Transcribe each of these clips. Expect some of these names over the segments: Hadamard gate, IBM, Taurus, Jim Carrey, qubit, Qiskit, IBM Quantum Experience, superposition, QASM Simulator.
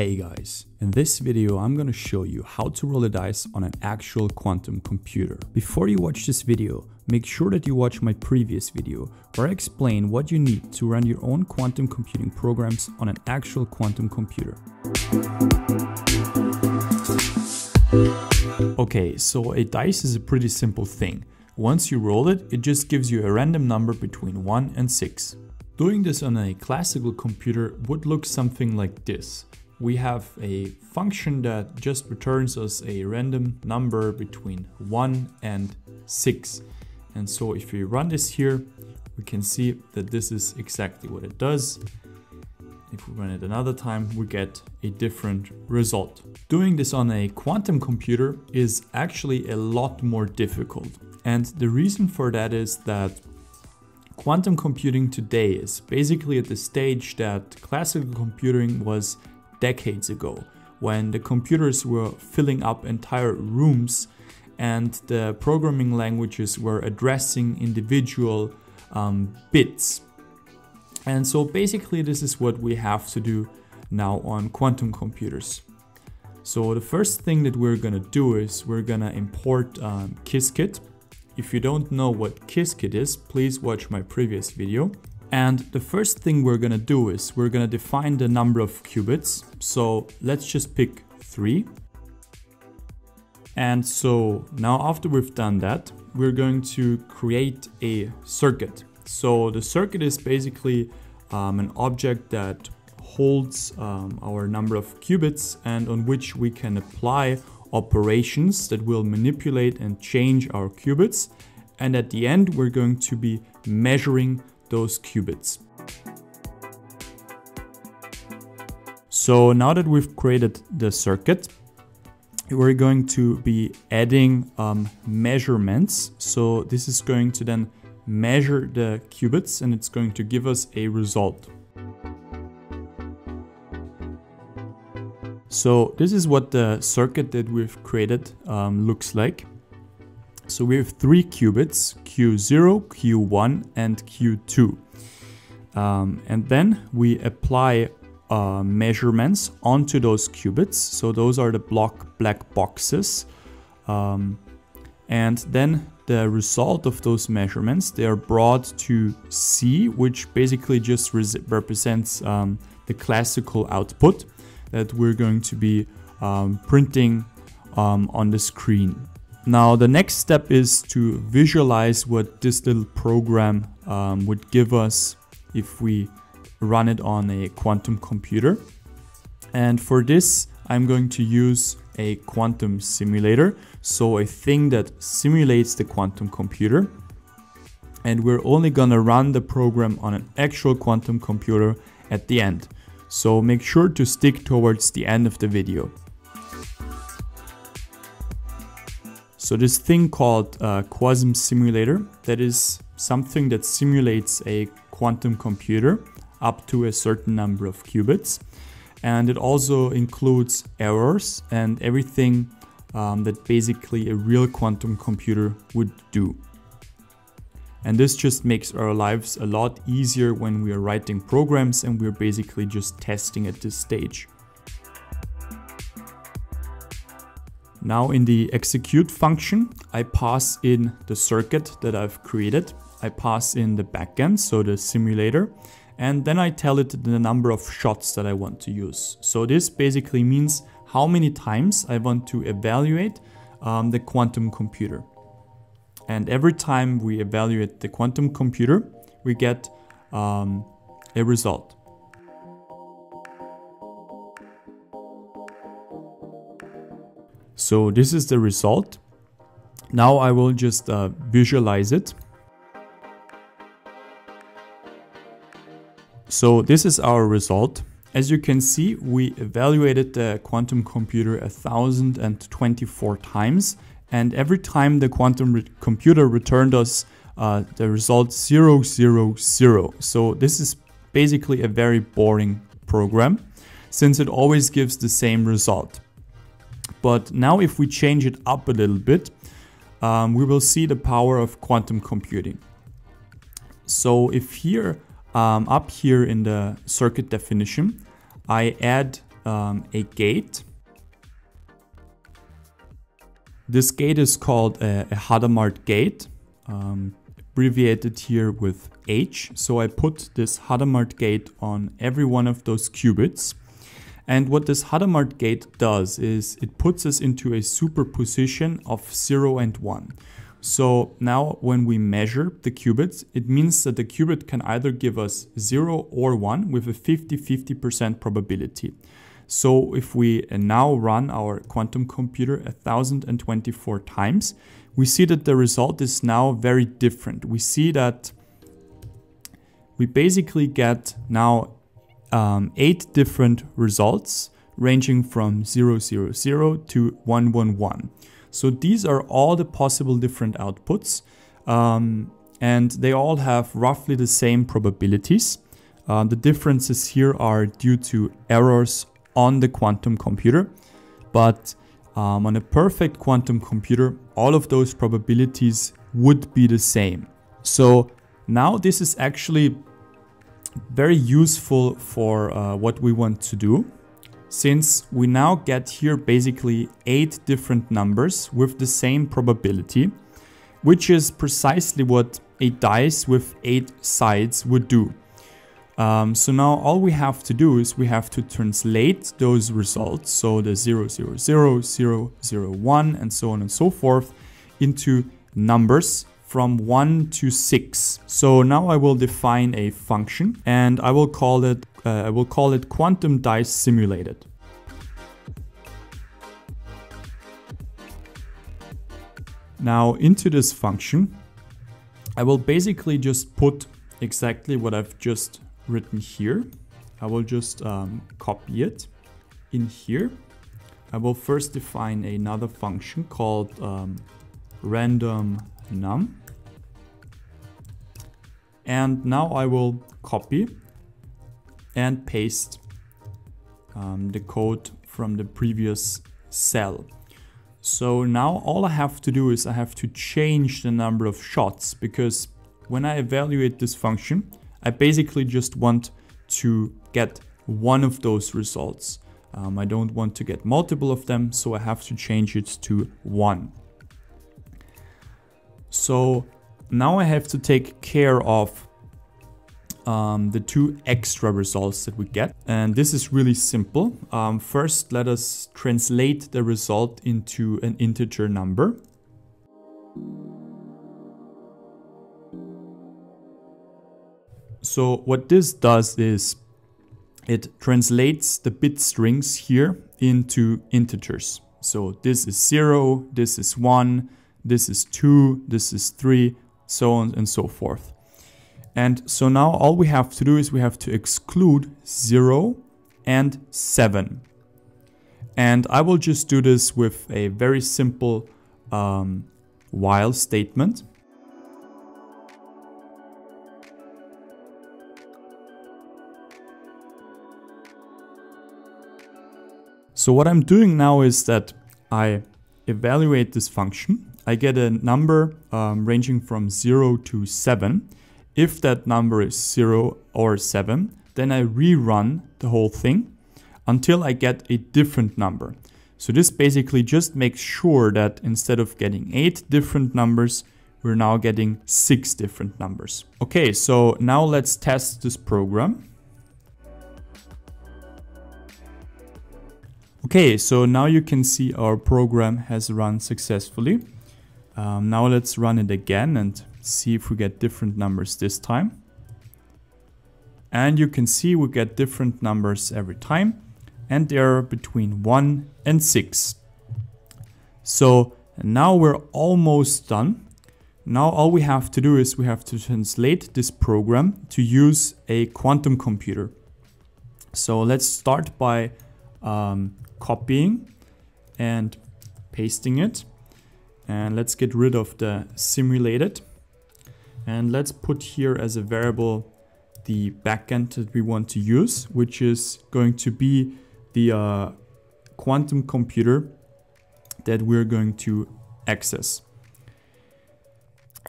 Hey guys, in this video I'm going to show you how to roll the dice on an actual quantum computer. Before you watch this video, make sure that you watch my previous video where I explain what you need to run your own quantum computing programs on an actual quantum computer. Okay, so a dice is a pretty simple thing. Once you roll it, it just gives you a random number between 1 and 6. Doing this on a classical computer would look something like this. We have a function that just returns us a random number between 1 and 6. And so if we run this here, we can see that this is exactly what it does. If we run it another time, we get a different result. Doing this on a quantum computer is actually a lot more difficult. And the reason for that is that quantum computing today is basically at the stage that classical computing was decades ago, when the computers were filling up entire rooms and the programming languages were addressing individual bits. And so basically this is what we have to do now on quantum computers. So the first thing that we're gonna do is we're gonna import Qiskit. If you don't know what Qiskit is, please watch my previous video. And the first thing we're gonna do is we're gonna define the number of qubits. So let's just pick 3. And so now after we've done that, we're going to create a circuit. So the circuit is basically an object that holds our number of qubits and on which we can apply operations that will manipulate and change our qubits, and at the end we're going to be measuring those qubits. So now that we've created the circuit, we're going to be adding measurements. So this is going to then measure the qubits and it's going to give us a result. So this is what the circuit that we've created looks like. So we have 3 qubits, Q0, Q1 and Q2. And then we apply measurements onto those qubits. So those are the black boxes. And then the result of those measurements, they are brought to C, which basically just represents the classical output that we're going to be printing on the screen. Now the next step is to visualize what this little program would give us if we run it on a quantum computer. And for this, I'm going to use a quantum simulator. So a thing that simulates the quantum computer. And we're only gonna run the program on an actual quantum computer at the end. So make sure to stick towards the end of the video. So this thing called QASM Simulator, that is something that simulates a quantum computer up to a certain number of qubits. And it also includes errors and everything that basically a real quantum computer would do. And this just makes our lives a lot easier when we are writing programs and we're basically just testing at this stage. Now in the execute function, I pass in the circuit that I've created. I pass in the backend, so the simulator, and then I tell it the number of shots that I want to use. So this basically means how many times I want to evaluate the quantum computer. And every time we evaluate the quantum computer, we get a result. So this is the result. Now I will just visualize it. So this is our result. As you can see, we evaluated the quantum computer 1024 times. And every time the quantum computer returned us the result 000. So this is basically a very boring program since it always gives the same result. But now if we change it up a little bit, we will see the power of quantum computing. So if here, up here in the circuit definition, I add a gate. This gate is called a Hadamard gate, abbreviated here with H. So I put this Hadamard gate on every one of those qubits. And what this Hadamard gate does is it puts us into a superposition of 0 and 1. So now when we measure the qubits, it means that the qubit can either give us 0 or 1 with a 50-50% probability. So if we now run our quantum computer 1024 times, we see that the result is now very different. We see that we basically get now 8 different results ranging from 000 to 111. So these are all the possible different outputs, and they all have roughly the same probabilities. The differences here are due to errors on the quantum computer, but on a perfect quantum computer, all of those probabilities would be the same. So now this is actually very useful for what we want to do, since we now get here basically 8 different numbers with the same probability, which is precisely what a dice with 8 sides would do. So now all we have to do is we have to translate those results, so the 0, 0, 0, 0, 1 and so on and so forth, into numbers from 1 to 6. So now I will define a function, and I will call it quantum dice simulated. Now into this function, I will basically just put exactly what I've just written here. I will just copy it in here. I will first define another function called random num. And now I will copy and paste the code from the previous cell. So now all I have to do is I have to change the number of shots, because when I evaluate this function, I basically just want to get one of those results. I don't want to get multiple of them, so I have to change it to 1. So now I have to take care of the 2 extra results that we get. And this is really simple. First, let us translate the result into an integer number. So what this does is it translates the bit strings here into integers. So this is 0, this is 1, this is 2, this is 3, so on and so forth. And so now all we have to do is we have to exclude 0 and 7. And I will just do this with a very simple while statement. So what I'm doing now is that I evaluate this function. I get a number ranging from 0 to 7. If that number is 0 or 7, then I rerun the whole thing until I get a different number. So this basically just makes sure that instead of getting 8 different numbers, we're now getting 6 different numbers. Okay, so now let's test this program. Okay, so now you can see our program has run successfully. Now let's run it again and see if we get different numbers this time. And you can see we get different numbers every time, and they're between 1 and 6. So now we're almost done. Now all we have to do is we have to translate this program to use a quantum computer. So let's start by copying and pasting it. And let's get rid of the simulated. And let's put here as a variable the backend that we want to use, which is going to be the quantum computer that we're going to access.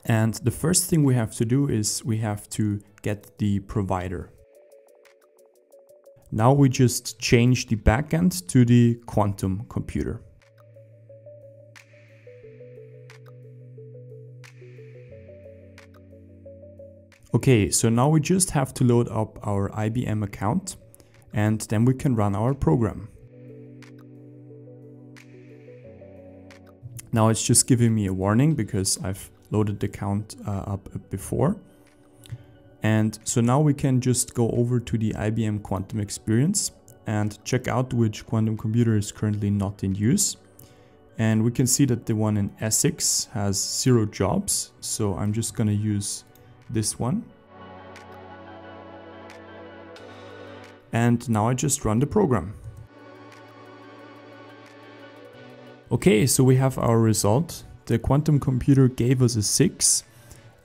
And the first thing we have to do is we have to get the provider. Now we just change the backend to the quantum computer. Okay, so now we just have to load up our IBM account and then we can run our program. Now it's just giving me a warning because I've loaded the account up before. And so now we can just go over to the IBM Quantum Experience and check out which quantum computer is currently not in use. And we can see that the one in Essex has 0 jobs. So I'm just going to use this one. And now I just run the program. Okay, so we have our result. The quantum computer gave us a 6.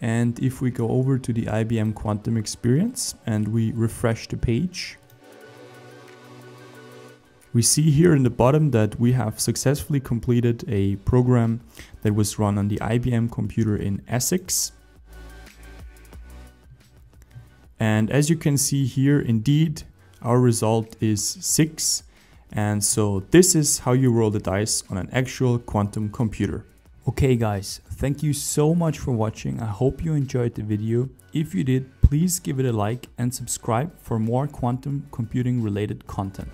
And if we go over to the IBM Quantum Experience and we refresh the page, we see here in the bottom that we have successfully completed a program that was run on the IBM computer in Essex. And as you can see here, indeed, our result is 6. And so this is how you roll the dice on an actual quantum computer. Okay guys, thank you so much for watching. I hope you enjoyed the video. If you did, please give it a like and subscribe for more quantum computing related content.